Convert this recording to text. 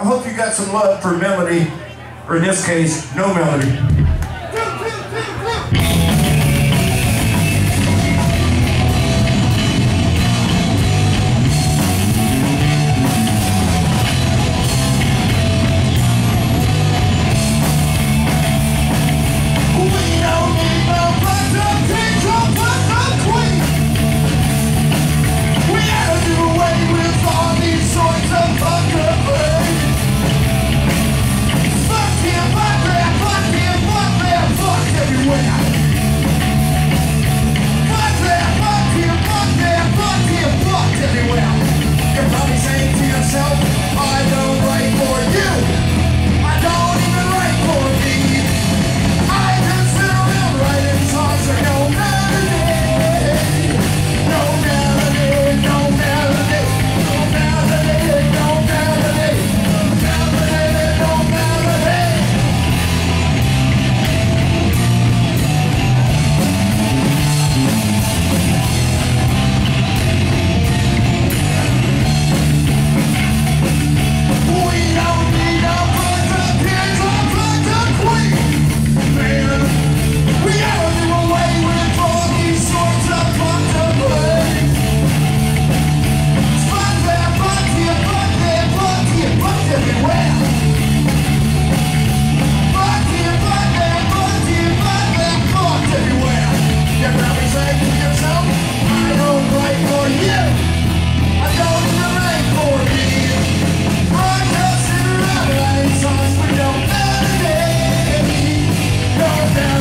I hope you got some love for melody, or in this case, no melody. Yeah.